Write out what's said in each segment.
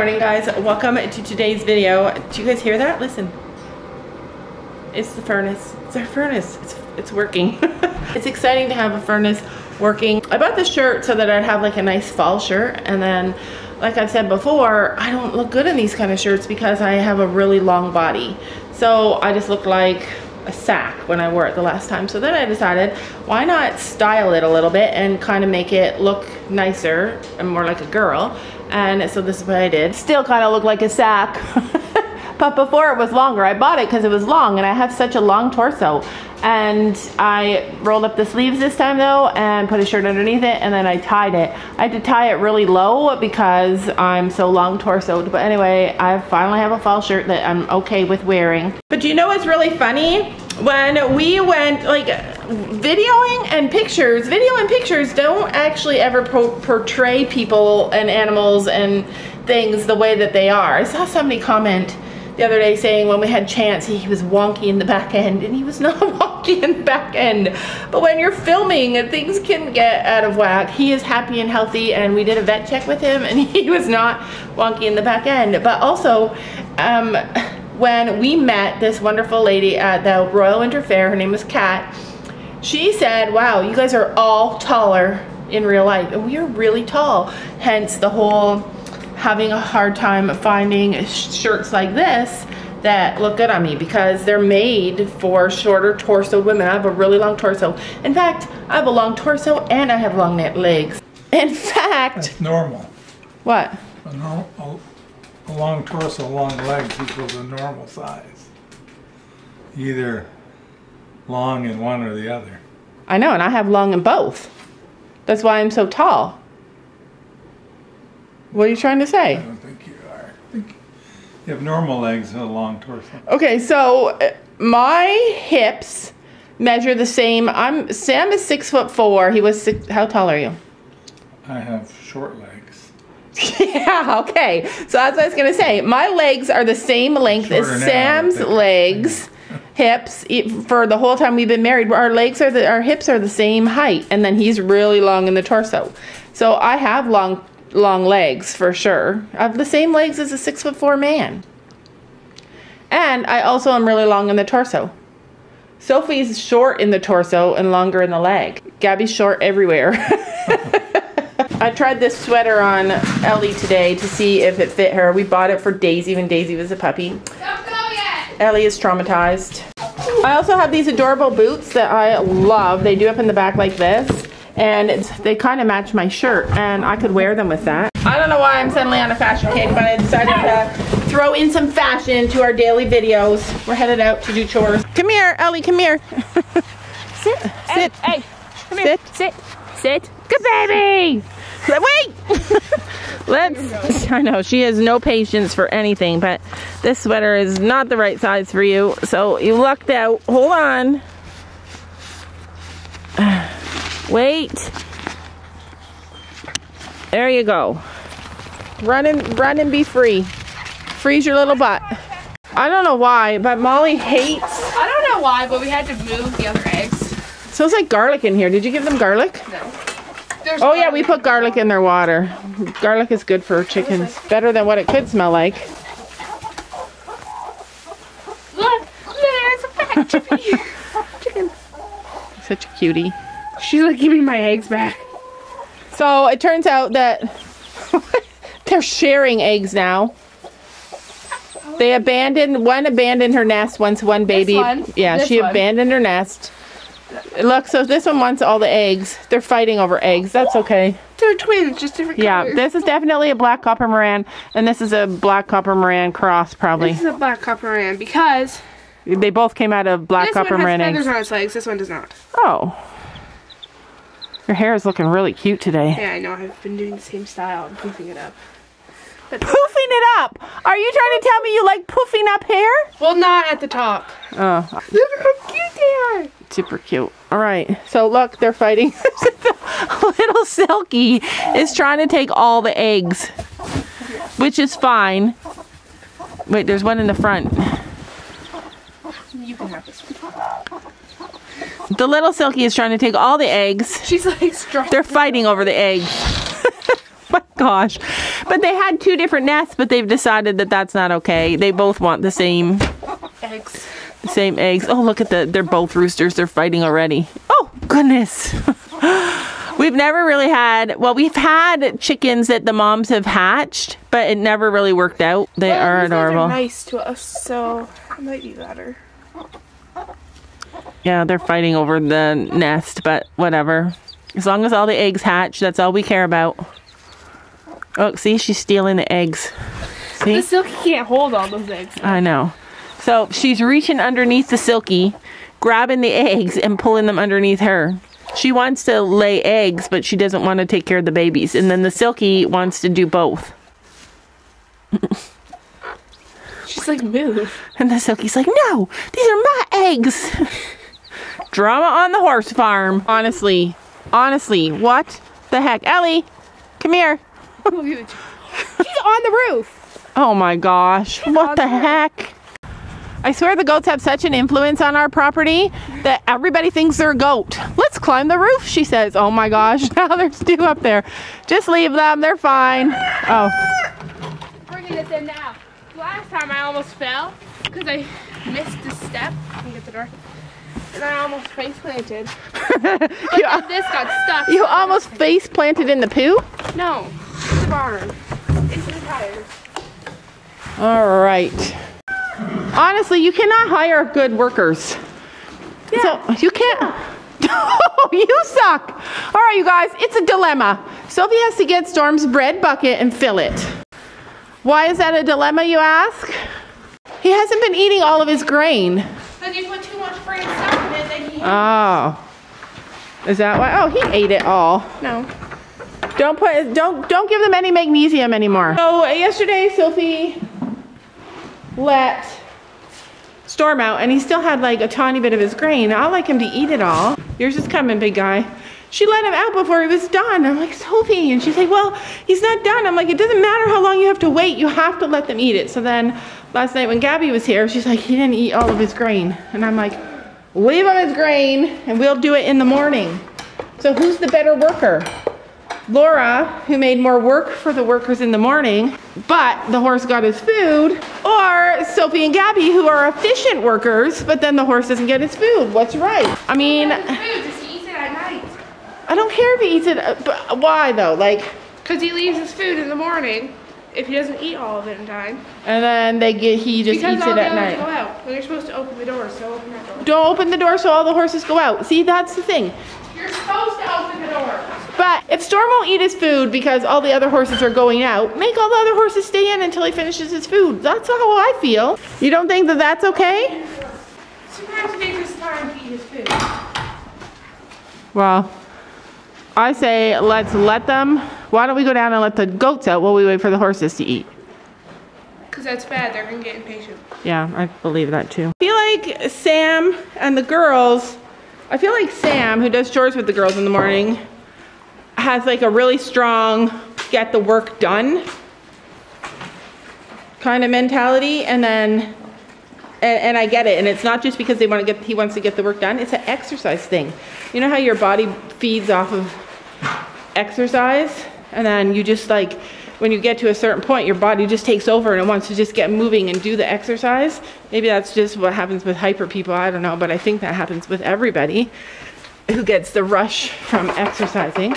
morning, guys. Welcome to today's video. Do you guys hear that? Listen. It's the furnace. It's our furnace. It's working. It's exciting to have a furnace working. I bought this shirt so that I'd have like a nice fall shirt, and then like I've said before, I don't look good in these kind of shirts because I have a really long body. So I just look like a sack when I wore it the last time. So then I decided, why not style it a little bit and kind of make it look nicer and more like a girl. And so this is what I did. Still kind of look like a sack. But before it was longer. I bought it because it was long and I have such a long torso. And I rolled up the sleeves this time though and put a shirt underneath it, and then I tied it. I had to tie it really low because I'm so long torsoed. But anyway, I finally have a fall shirt that I'm okay with wearing. But do you know what's really funny? When we went, like, video and pictures don't actually ever portray people and animals and things the way that they are. I saw somebody comment the other day saying when we had Chance, he was wonky in the back end, and he was not wonky in the back end. But when you're filming and things can get out of whack, he is happy and healthy, and we did a vet check with him and he was not wonky in the back end. But also, when we met this wonderful lady at the Royal Winter Fair, her name was Kat, she said, wow, you guys are all taller in real life. And we are really tall, hence the whole having a hard time finding shirts like this that look good on me, because they're made for shorter torso women. I have a really long torso. In fact, I have a long torso and I have long legs. In fact, that's normal. What? A long torso, long legs equals a normal size. Either long in one or the other. I know, and I have long in both. That's why I'm so tall. What are you trying to say? I don't think you are. I think you have normal legs and a long torso. Okay, so my hips measure the same. Sam is 6'4". He was six. How tall are you? I have short legs. Yeah, okay. So that's what I was going to say. My legs are the same length as Sam's legs. Hips, for the whole time we've been married, our legs are our hips are the same height, and then he's really long in the torso. So I have long legs for sure. I have the same legs as a 6'4" man, and I also am really long in the torso. Sophie's short in the torso and longer in the leg. Gabby's short everywhere. I tried this sweater on Ellie today to see if it fit her. We bought it for Daisy when Daisy was a puppy. Don't go yet. Ellie is traumatized. I also have these adorable boots that I love. They do up in the back like this, and they kind of match my shirt, and I could wear them with that. I don't know why I'm suddenly on a fashion kick, but I decided to throw in some fashion to our daily videos. We're headed out to do chores. Come here, Ellie, come here. Sit, hey, sit, hey, come here. Sit, sit, sit. Good baby. Wait. Let's, I know, she has no patience for anything, but this sweater is not the right size for you, so you lucked out. Hold on. Wait. There you go. Run and be free. Freeze your little butt. I don't know why, but Molly hates. I don't know why, but we had to move the other eggs. It smells like garlic in here. Did you give them garlic? No. There's oh yeah, we put garlic in their water. Garlic is good for chickens. Better than what it could smell like. Look, there's a fat chicken. Chicken. Such a cutie. She's like, give me my eggs back. So it turns out that they're sharing eggs now. They abandoned, one abandoned her nest once one baby. This one. Yeah, this she one. Abandoned her nest. Look, so this one wants all the eggs. They're fighting over eggs. That's okay. They're twins, just different colors. Yeah, this is definitely a Black Copper Maran, and this is a Black Copper Maran cross, probably. This is a Black Copper Maran because they both came out of Black Copper Maran eggs. This one has feathers on its legs. This one does not. Oh. Your hair is looking really cute today. Yeah, I know. I've been doing the same style and poofing it up. That's poofing it up? Are you trying to tell me you like poofing up hair? Well, not at the top. Oh. Look how cute they are. Super cute. All right. So, look, they're fighting. Little Silky is trying to take all the eggs, which is fine. Wait, there's one in the front. You can have this one. The little Silky is trying to take all the eggs. She's like struggling. They're fighting over the eggs. My gosh. But they had two different nests, but they've decided that that's not okay. They both want the same eggs. The same eggs. Oh, look at they're both roosters. They're fighting already. Oh, goodness. We've never really had, well, we've had chickens that the moms have hatched, but it never really worked out. They are adorable. They're nice to us, so it might be better. Yeah, they're fighting over the nest, but whatever. As long as all the eggs hatch, that's all we care about. Oh, see, she's stealing the eggs. See? The Silky can't hold all those eggs. I know. So she's reaching underneath the Silky, grabbing the eggs and pulling them underneath her. She wants to lay eggs, but she doesn't want to take care of the babies. And then the Silky wants to do both. She's like, move. And the Silky's like, no, these are my eggs. Drama on the horse farm. Honestly. Honestly. What the heck? Ellie, come here. She's on the roof. Oh my gosh. She's what the heck? I swear the goats have such an influence on our property that everybody thinks they're a goat. Let's climb the roof, she says. Oh my gosh, now there's two up there. Just leave them, they're fine. Oh. Bringing it in now. Last time I almost fell because I missed a step. I can get the door. And I almost face planted. But then this got stuck. You almost face planted in the poo? No, it's the barn. It's the tires. All right. Honestly, you cannot hire good workers. Yeah. So you can't. Yeah. You suck. All right, you guys, it's a dilemma. Sophie has to get Storm's bread bucket and fill it. Why is that a dilemma, you ask? He hasn't been eating all of his grain. Then you put too much grain stuff in it, then he ate. Oh. Is that why? Oh, he ate it all. No. Don't put. Don't give them any magnesium anymore. So yesterday, Sophie let Storm out, and he still had like a tiny bit of his grain. I like him to eat it all. Yours is coming, big guy. She let him out before he was done. I'm like, Sophie, and she's like, well, he's not done. I'm like, it doesn't matter how long you have to wait. You have to let them eat it. So then last night when Gabby was here, she's like, he didn't eat all of his grain. And I'm like, leave him his grain and we'll do it in the morning. So who's the better worker? Laura, who made more work for the workers in the morning, but the horse got his food, or Sophie and Gabby, who are efficient workers, but then the horse doesn't get his food. What's right? I mean, just eat it at night. I don't care if he eats it, but why though? Like, because he leaves his food in the morning if he doesn't eat all of it in time. And then he just eats it at night. Because all the others go out. And you're supposed to open the door, so open that door. Don't open the door so all the horses go out. See, that's the thing. You're supposed to open the door. But if Storm won't eat his food because all the other horses are going out, make all the other horses stay in until he finishes his food. That's how I feel. You don't think that that's okay? Sometimes it takes his time to eat his food. Well, I say let's let them. Why don't we go down and let the goats out while we wait for the horses to eat? Because that's bad. They're going to get impatient. Yeah, I believe that too. I feel like Sam and the girls... I feel like Sam, who does chores with the girls in the morning, has like a really strong get the work done kind of mentality, and then and I get it, and it's not just because they want to get, he wants to get the work done, it's an exercise thing. You know how your body feeds off of exercise, and then you just like, when you get to a certain point, your body just takes over and it wants to just get moving and do the exercise. Maybe that's just what happens with hyper people, I don't know, but I think that happens with everybody who gets the rush from exercising.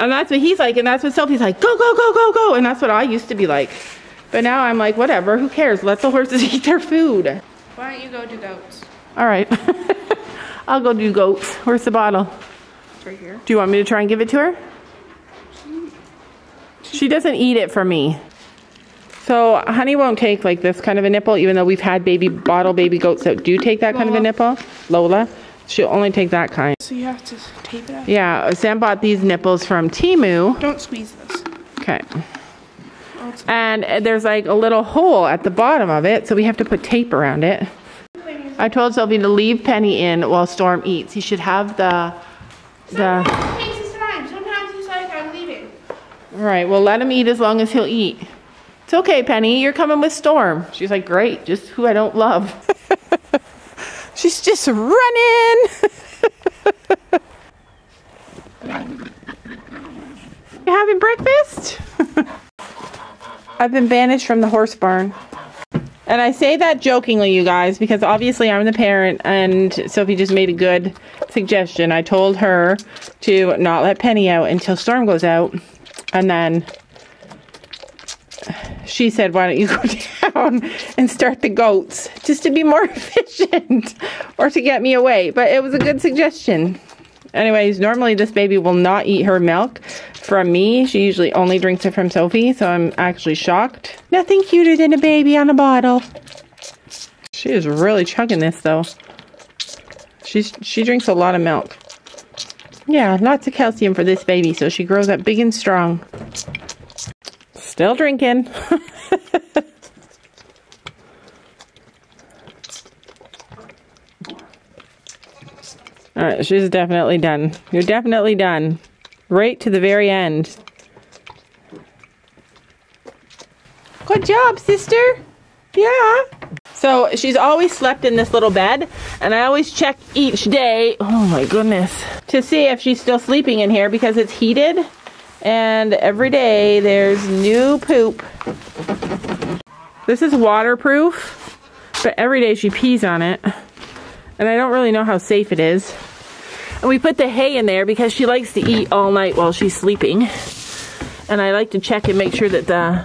And that's what he's like, and that's what Sophie's like, go, go, go, go, go. And that's what I used to be like. But now I'm like, whatever, who cares? Let the horses eat their food. Why don't you go do goats? All right, I'll go do goats. Where's the bottle? It's right here. Do you want me to try and give it to her? She doesn't eat it for me. So Honey won't take like this kind of a nipple, even though we've had baby bottle baby goats that do take that kind of a nipple. Lola, she'll only take that kind. So you have to tape it up? Yeah, Sam bought these nipples from Timu. Don't squeeze this. Okay. And there's like a little hole at the bottom of it, so we have to put tape around it. I told Sophie to leave Penny in while Storm eats. He should have the... All right, well, let him eat as long as he'll eat. It's okay, Penny, you're coming with Storm. She's like, great, just who I don't love. She's just running. You having breakfast? I've been banished from the horse barn. And I say that jokingly, you guys, because obviously I'm the parent, and Sophie just made a good suggestion. I told her to not let Penny out until Storm goes out, and then she said, why don't you go down and start the goats, just to be more efficient, or to get me away. But it was a good suggestion. Anyways, normally this baby will not eat her milk from me. She usually only drinks it from Sophie, so I'm actually shocked. Nothing cuter than a baby on a bottle. She is really chugging this, though. She drinks a lot of milk. Yeah, lots of calcium for this baby, so she grows up big and strong. Still drinking. Alright, she's definitely done. You're definitely done. Right to the very end. Good job, sister. Yeah. So she's always slept in this little bed, and I always check each day, oh my goodness, to see if she's still sleeping in here because it's heated, and every day there's new poop. This is waterproof, but every day she pees on it, and I don't really know how safe it is. And we put the hay in there because she likes to eat all night while she's sleeping. And I like to check and make sure that the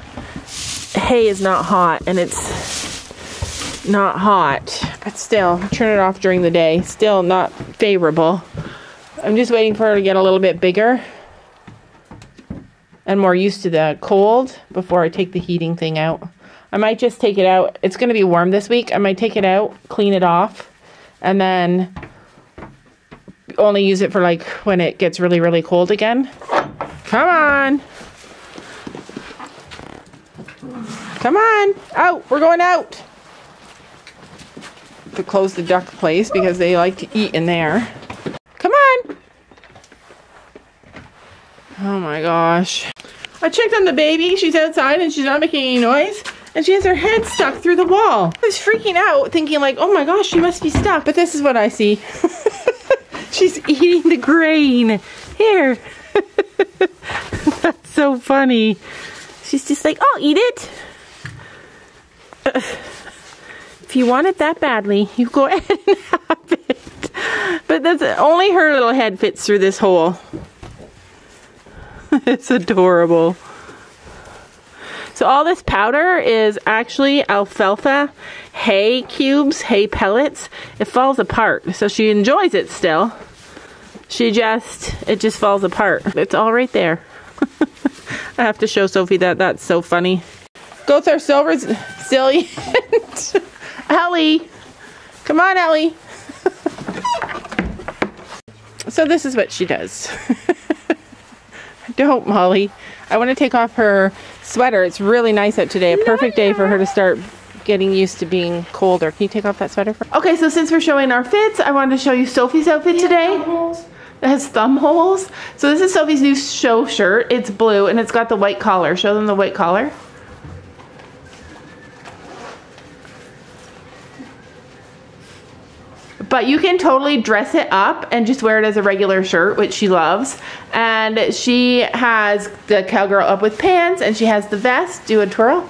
hay is not hot, and it's not hot. But still, turn it off during the day. Still not favorable. I'm just waiting for her to get a little bit bigger and more used to the cold before I take the heating thing out. I might just take it out. It's going to be warm this week. I might take it out, clean it off, and then only use it for like when it gets really, really cold again. Come on. Come on. Out. We're going out. To close the duck place because they like to eat in there. Come on. Oh my gosh. I checked on the baby. She's outside and she's not making any noise. And she has her head stuck through the wall. I was freaking out thinking like, oh my gosh, she must be stuck. But this is what I see. She's eating the grain. Here. That's so funny. She's just like, I'll eat it. If you want it that badly, you go ahead and have it. But that's only her little head fits through this hole. It's adorable. So all this powder is actually alfalfa hay cubes, hay pellets. It falls apart. So she enjoys it still. It just falls apart. It's all right there. I have to show Sophie that. That's so funny. Goats are so resilient. Ellie. Come on, Ellie. So this is what she does. Don't, Molly. I want to take off her sweater. It's really nice out today. A perfect day for her to start getting used to being colder. Can you take off that sweater? Okay, so since we're showing our fits, I wanted to show you Sophie's outfit today. It has thumb holes. So this is Sophie's new show shirt. It's blue and it's got the white collar. Show them the white collar. But you can totally dress it up and just wear it as a regular shirt, which she loves. And she has the Cowgirl Up with pants, and she has the vest. Do a twirl.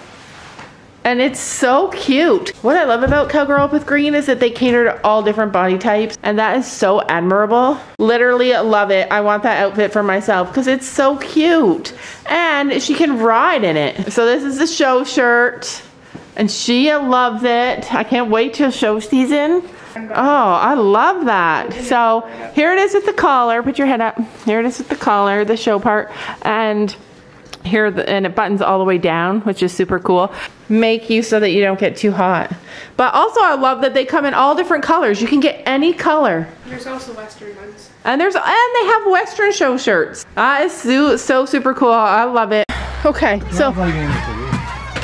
And it's so cute. What I love about Cowgirl Up with Green is that they cater to all different body types, and that is so admirable. Literally love it. I want that outfit for myself because it's so cute. And she can ride in it. So this is the show shirt, and she loves it. I can't wait till show season. Oh, I love that. So here it is with the collar. Put your head up. Here it is with the collar, the show part, and here and it buttons all the way down, which is super cool. Make you so that you don't get too hot. But also I love that they come in all different colors. You can get any color. There's also Western ones. And they have Western show shirts. It's so super cool. I love it. Okay, so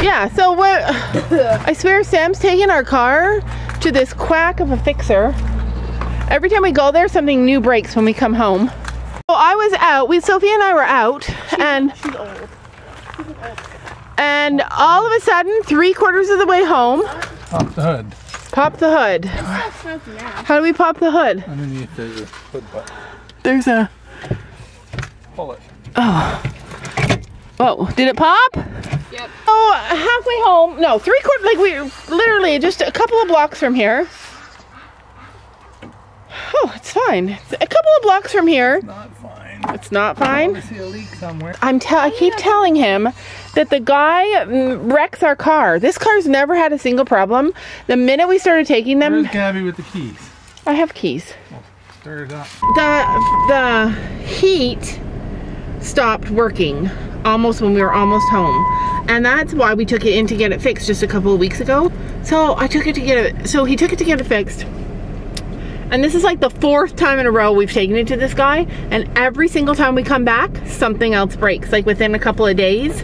yeah, so what? I swear Sam's taking our car to this quack of a fixer. Every time we go there, something new breaks when we come home. So I was out, Sophie and I were out, and all of a sudden, 3/4 of the way home. Pop the hood. Pop the hood. How do we pop the hood? Underneath there's a hood button. There's a... Pull it. Oh. Whoa, did it pop? Yeah. Yep. Oh, halfway home. No, three-quarters. Like, we're literally just a couple of blocks from here. Oh, it's fine. It's a couple of blocks from here. It's not fine. It's not fine? I see a leak somewhere. I keep telling him that the guy wrecks our car. This car's never had a single problem. The minute we started taking them... Where's Gabby with the keys? I have keys. Well, stir it up. The heat stopped working almost when we were almost home. And that's why we took it in to get it fixed just a couple of weeks ago. So I took it to get it... So he took it to get it fixed. And this is like the fourth time in a row we've taken it to this guy, and every single time we come back, something else breaks, like within a couple of days.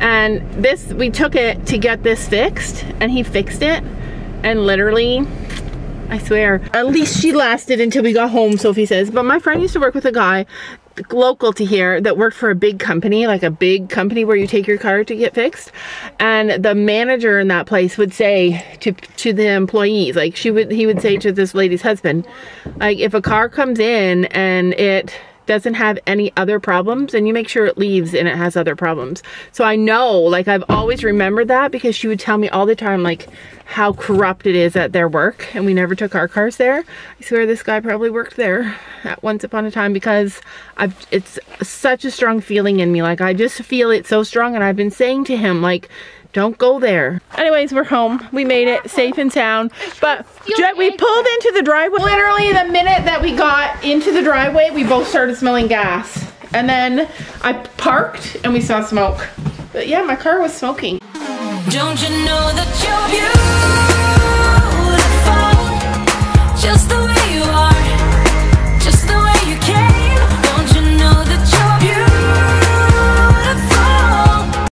And this, we took it to get this fixed, and he fixed it, and literally, I swear, at least she lasted until we got home, Sophie says. But my friend used to work with a guy local to here that worked for a big company, like a big company where you take your car to get fixed, and the manager in that place would say to the employees, like he would say to this lady's husband, like, if a car comes in and it doesn't have any other problems, and you make sure it leaves and it has other problems. So I know, like, I've always remembered that because she would tell me all the time, like, how corrupt it is at their work, and we never took our cars there. I swear this guy probably worked there at once upon a time, because it's such a strong feeling in me. Like, I just feel it so strong, and I've been saying to him, like, don't go there. Anyways, we're home. We made it safe and sound. But we pulled into the driveway. Literally the minute that we got into the driveway, we both started smelling gas. And then I parked and we saw smoke. But yeah, my car was smoking. Don't you know that you're beautiful? Just